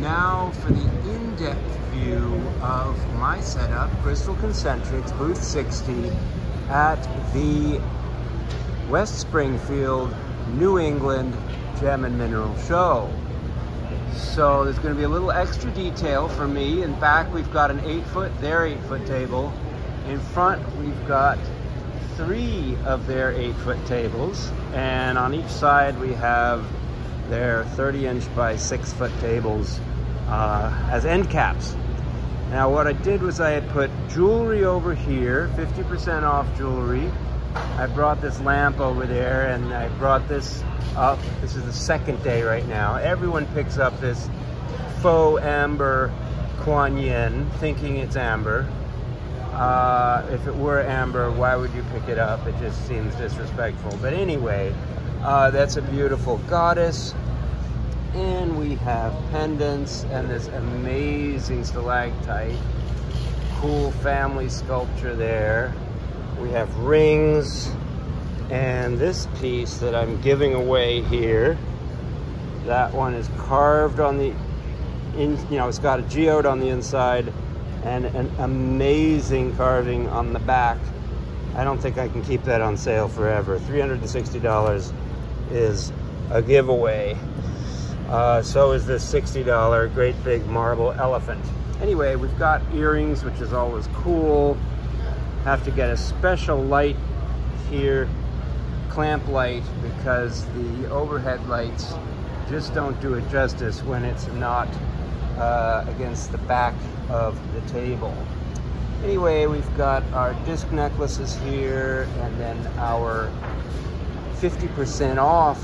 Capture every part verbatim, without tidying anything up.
Now for the in-depth view of my setup, Crystal Concentrics, booth sixty at the West Springfield New England Gem and Mineral Show. So there's going to be a little extra detail for me. In back, we've got an eight-foot, their eight-foot table. In front, we've got three of their eight-foot tables. And on each side, we have their thirty-inch by six-foot tables uh, as end caps. Now, what I did was I had put jewelry over here, fifty percent off jewelry. I brought this lamp over there, and I brought this up. This is the second day right now. Everyone picks up this faux amber Kuan Yin, thinking it's amber. Uh, if it were amber, why would you pick it up? It just seems disrespectful. But anyway, uh, that's a beautiful goddess. And we have pendants and this amazing stalactite. Cool family sculpture there. We have rings, and this piece that I'm giving away here, that one is carved on the, in, you know, it's got a geode on the inside and an amazing carving on the back. I don't think I can keep that on sale forever. three hundred sixty dollars is a giveaway. Uh, so is this sixty dollar great big marble elephant. Anyway, we've got earrings, which is always cool. Have to get a special light here, clamp light, because the overhead lights just don't do it justice when it's not uh, against the back of the table. Anyway, we've got our disc necklaces here, and then our fifty percent off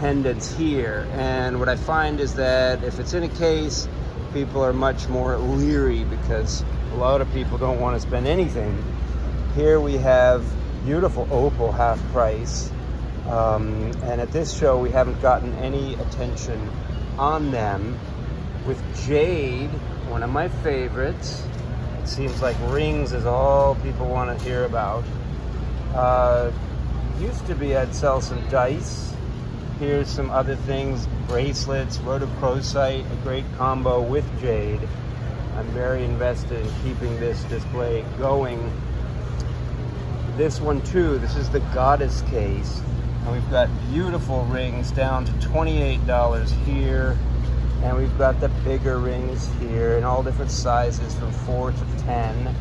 pendants here. And what I find is that if it's in a case, people are much more leery because a lot of people don't want to spend anything. Here we have beautiful opal, half price. Um, and at this show, we haven't gotten any attention on them. With jade, one of my favorites, it seems like rings is all people want to hear about. Uh, used to be I'd sell some dice. Here's some other things, bracelets, rhodochrosite, a great combo with jade. I'm very invested in keeping this display going. This one too, this is the goddess case. And we've got beautiful rings down to twenty-eight dollars here. And we've got the bigger rings here in all different sizes from four to ten.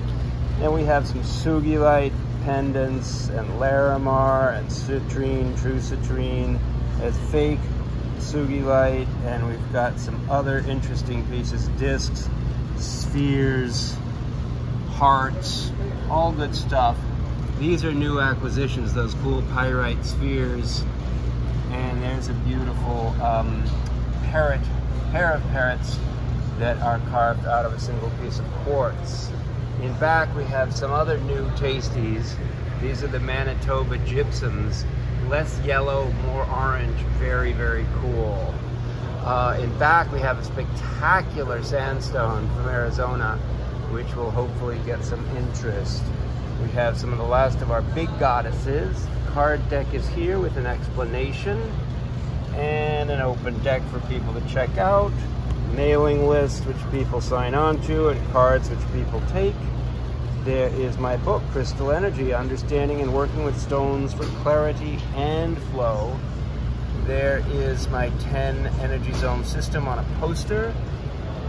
Then we have some Sugilite pendants and Larimar and citrine, true citrine. It's fake Sugilite. And we've got some other interesting pieces, discs, spheres, hearts, all good stuff. These are new acquisitions, those cool pyrite spheres. And there's a beautiful um, parrot, pair of parrots that are carved out of a single piece of quartz. In back, we have some other new tasties. These are the Manitoba gypsums. Less yellow, more orange, very, very cool. Uh, in back, we have a spectacular sandstone from Arizona, which will hopefully get some interest. We have some of the last of our big goddesses. The card deck is here with an explanation and an open deck for people to check out. Mailing list, which people sign on to, and cards, which people take. There is my book, Crystal Energy, Understanding and Working with Stones for Clarity and Flow. There is my ten energy zone system on a poster.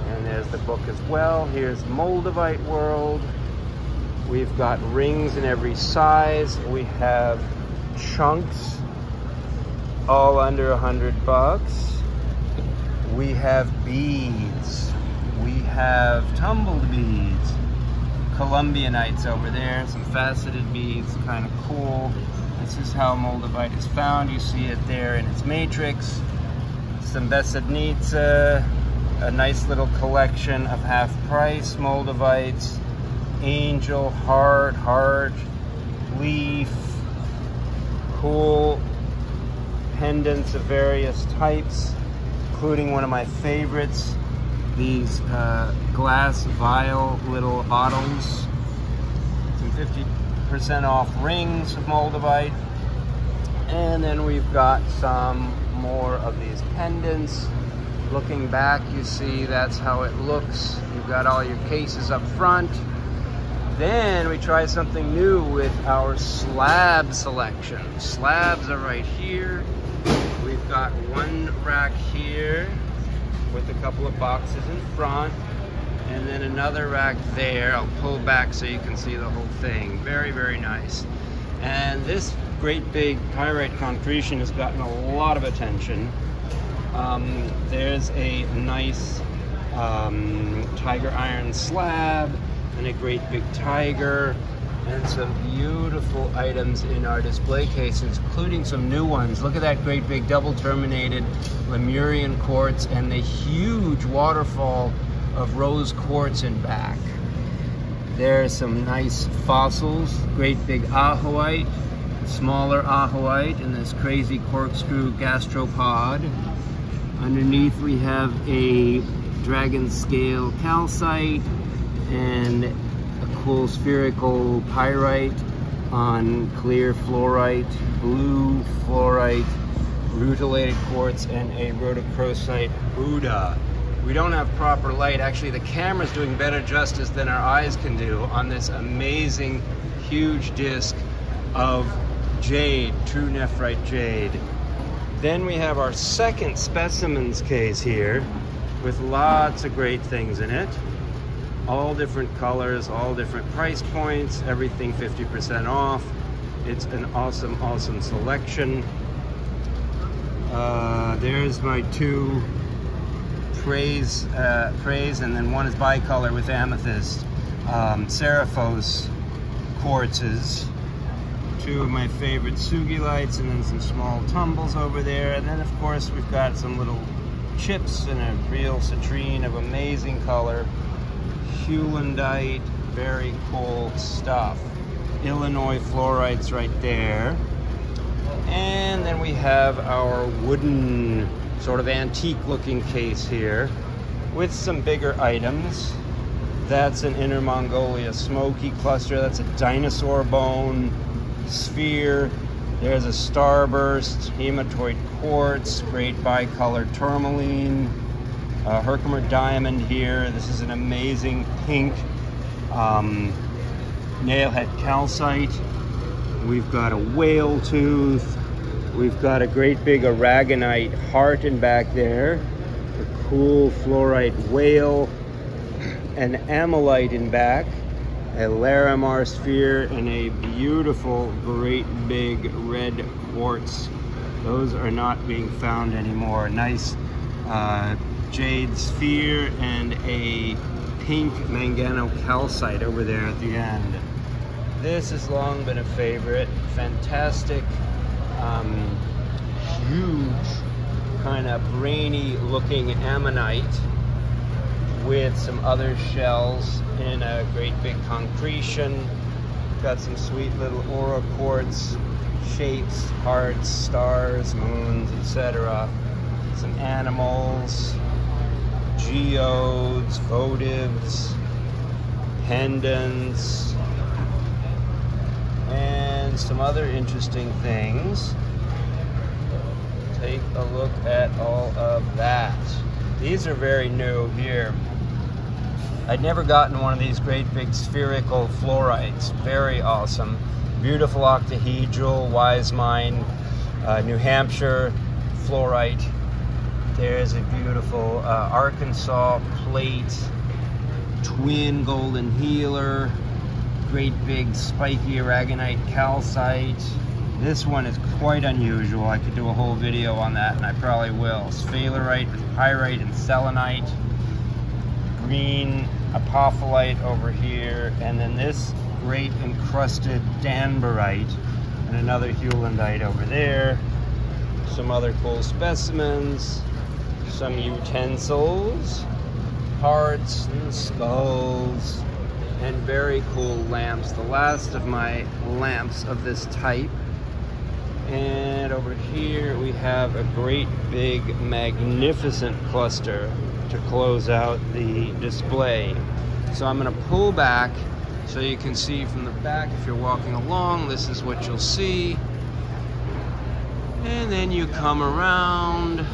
And there's the book as well. Here's Moldavite world. We've got rings in every size. We have chunks, all under a hundred bucks. We have beads. We have tumbled beads. Columbianites over there, some faceted beads, kind of cool. This is how Moldavite is found. You see it there in its matrix. Some besednitsa, a nice little collection of half-price Moldavites. Angel, heart, heart, leaf, cool pendants of various types, including one of my favorites, these uh, glass vial little bottles, some fifty percent off rings of Moldavite, and then we've got some more of these pendants. Looking back, you see that's how it looks. You've got all your cases up front. Then we try something new with our slab selection. Slabs are right here. We've got one rack here with a couple of boxes in front, and then another rack there. I'll pull back so you can see the whole thing. Very, very nice. And this great big pyrite concretion has gotten a lot of attention. Um, there's a nice um, tiger iron slab, and a great big tiger, and some beautiful items in our display cases, including some new ones. Look at that great big double terminated Lemurian quartz and the huge waterfall of rose quartz in back. There are some nice fossils, great big ahoite, smaller ahoite, and this crazy corkscrew gastropod. Underneath we have a dragon scale calcite, and a cool spherical pyrite on clear fluorite, blue fluorite, rutilated quartz, and a rhodochrosite Buddha. We don't have proper light. Actually, the camera's doing better justice than our eyes can do on this amazing, huge disc of jade, true nephrite jade. Then we have our second specimens case here with lots of great things in it. All different colors, all different price points, everything fifty percent off. It's an awesome, awesome selection. Uh, there's my two praise, uh, praise, and then one is bicolor with amethyst. Um, Seraphose quartzes, two of my favorite Sugilites, and then some small tumbles over there. And then of course we've got some little chips and a real citrine of amazing color. Hewlandite, very cool stuff. Illinois fluorites right there. And then we have our wooden, sort of antique looking case here with some bigger items. That's an Inner Mongolia smoky cluster. That's a dinosaur bone sphere. There's a starburst, hematoid quartz, great bicolor tourmaline. Uh, Herkimer diamond here. This is an amazing pink um, nailhead calcite. We've got a whale tooth. We've got a great big aragonite heart in back there. A cool fluorite whale. An amylite in back. A Larimar sphere and a beautiful, great big red quartz. Those are not being found anymore. Nice. Uh, jade sphere and a pink mangano calcite over there at the end. This has long been a favorite. Fantastic, um, huge, kind of brainy looking ammonite with some other shells in a great big concretion. Got some sweet little aura quartz shapes, hearts, stars, moons, et cetera. Some animals, geodes, votives, pendants, and some other interesting things. Take a look at all of that. These are very new here. I'd never gotten one of these great big spherical fluorites. Very awesome. Beautiful octahedral, Wisemine, uh, New Hampshire fluorite. There's a beautiful uh, Arkansas plate, twin golden healer, great big spiky aragonite calcite. This one is quite unusual. I could do a whole video on that, and I probably will. Sphalerite with pyrite and selenite. Green apophyllite over here. And then this great encrusted danbarite and another Hewlandite over there. Some other cool specimens. Some utensils, hearts and skulls, and very cool lamps. The last of my lamps of this type. And over here we have a great big magnificent cluster to close out the display. So I'm going to pull back so you can see from the back. If you're walking along, this is what you'll see. And then you come around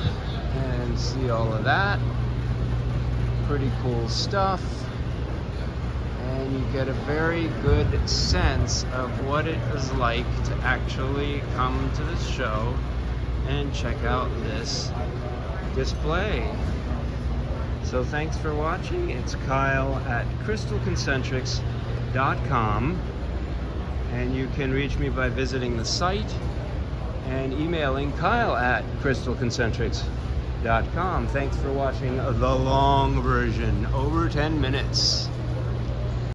and see all of that. Pretty cool stuff. And you get a very good sense of what it is like to actually come to this show and check out this display. So thanks for watching. It's Kyle at crystal concentrics dot com, and you can reach me by visiting the site and emailing Kyle at crystal concentrics dot com. Thanks for watching the long version, over ten minutes.